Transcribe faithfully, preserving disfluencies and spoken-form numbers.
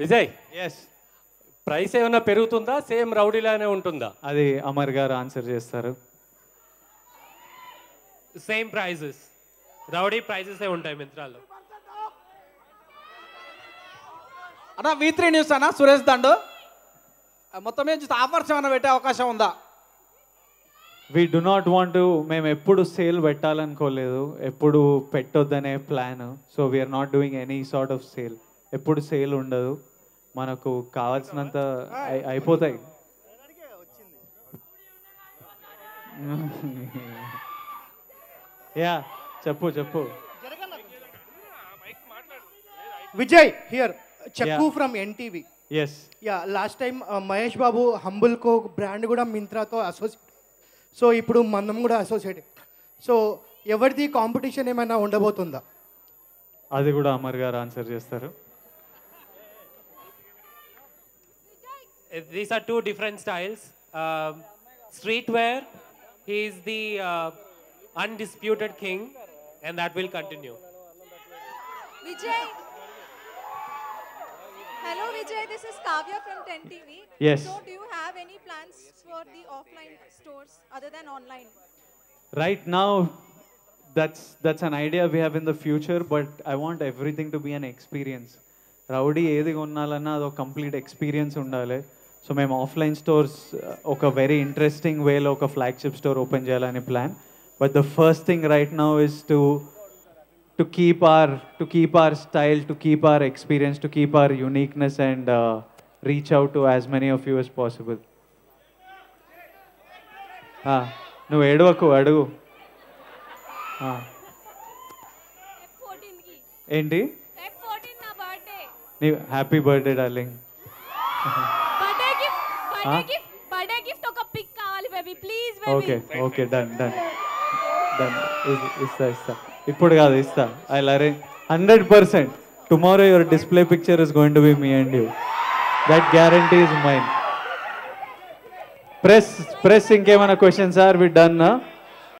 Vijay? Yes. Price evana perugutunda, same rowdy lane untunda. Adi Amar garu answer chestaru. Same prices. Rowdy prices e untayi mitrallo. Ana V three News ana Suresh Dandu. Mottam em offers evana vette avakasham unda. We do not want to mem eppudu sale vettalankoledu, eppudu pettodane plan. So we are not doing any sort of sale. Eppudu sale undadu. మనకు కావాల్సినంత అయిపోతాయి. Yeah చెప్పు చెప్పు Vijay here చక్కు from NTV. Yes yeah last time Mahesh Babu humble co brand కూడా మింత్రాతో associate, so ఇప్పుడు మనం కూడా అసోసియేట్. సో ఎవరిది కాంపిటీషన్ ఏమైనా ఉండబోతుందా? అది కూడా అమర్ గారు ఆన్సర్ చేస్తారు. These are two different styles. Uh, streetwear, he is the uh, undisputed king, and that will continue. Vijay. Hello, Vijay. This is Kavya from ten T V. Yes. So, do you have any plans for the offline stores other than online? Right now, that's that's an idea we have in the future, but I want everything to be an experience. Rowdy ఏది కొనాలన్నా అదొక complete experience ఉండాలి. So మేము offline stores ఒక very interesting వేలో ఒక flagship store open చేయాలని ప్లాన్. But the first thing right now is to to keep our to keep our style, to keep our experience, to keep our uniqueness and reach out to as many of you as possible. నువ్వు ఏడవకు, అడుగు. ఏంటి happy birthday darling. Okay okay done done done ఇస్తా ఇస్తా ఇప్పుడు కాదు ఇస్తా. I arrange hundred percent tomorrow your display picture is going to be me and you. That guarantee is mine. Press press ఇంకేమైనా క్వశ్చన్స్ ఆర్ వి డన్?